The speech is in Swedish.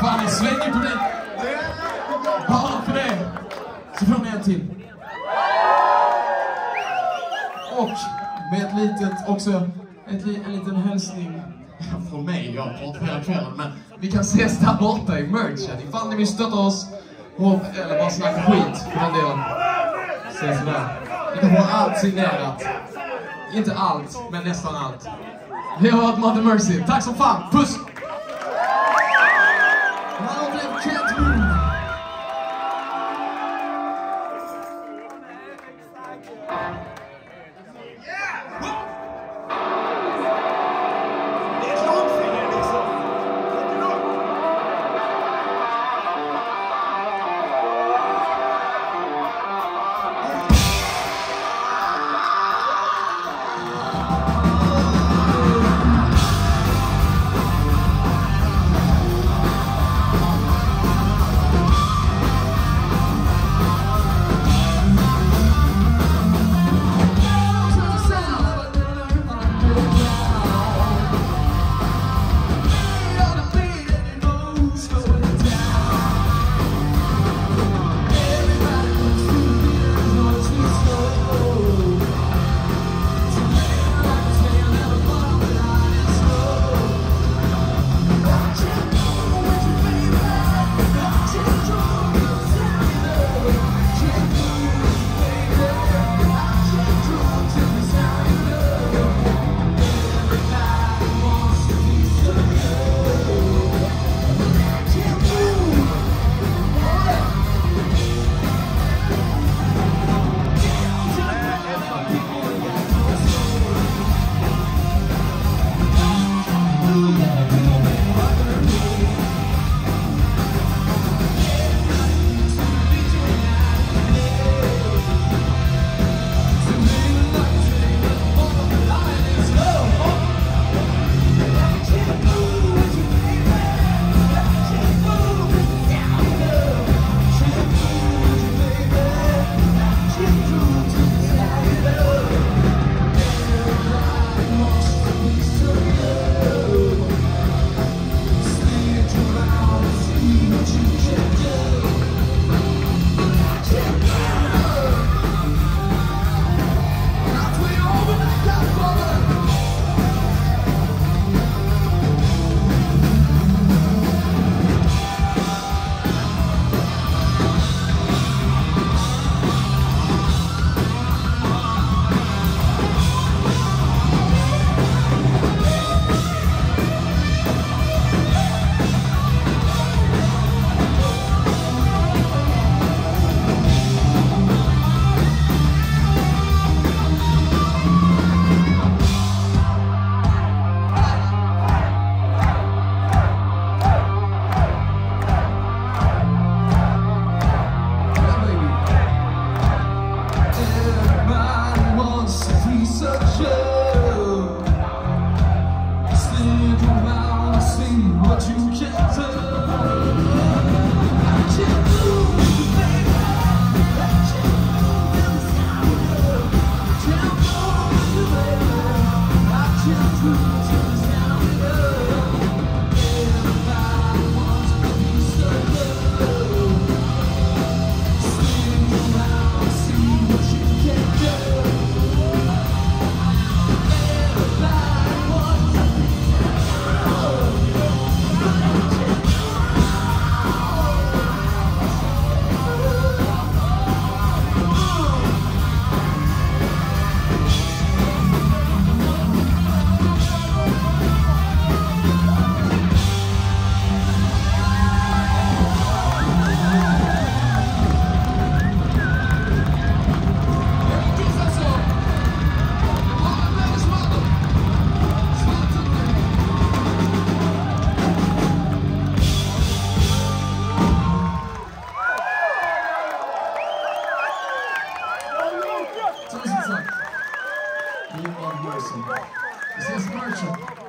Fan, jag svänger på den. Bara för det. Så får ni en till. Och med ett litet, också en liten hälsning från mig. Jag har pratat hela kvällen, men vi kan ses där borta i merchen. Ifall ni vill stötta oss, eller bara snacka skit för den delen. Ses där. Ni kan få allt signerat. Inte allt, men nästan allt. Vi har hört Mother Mersy. Tack som fan. Puss! This is merchant.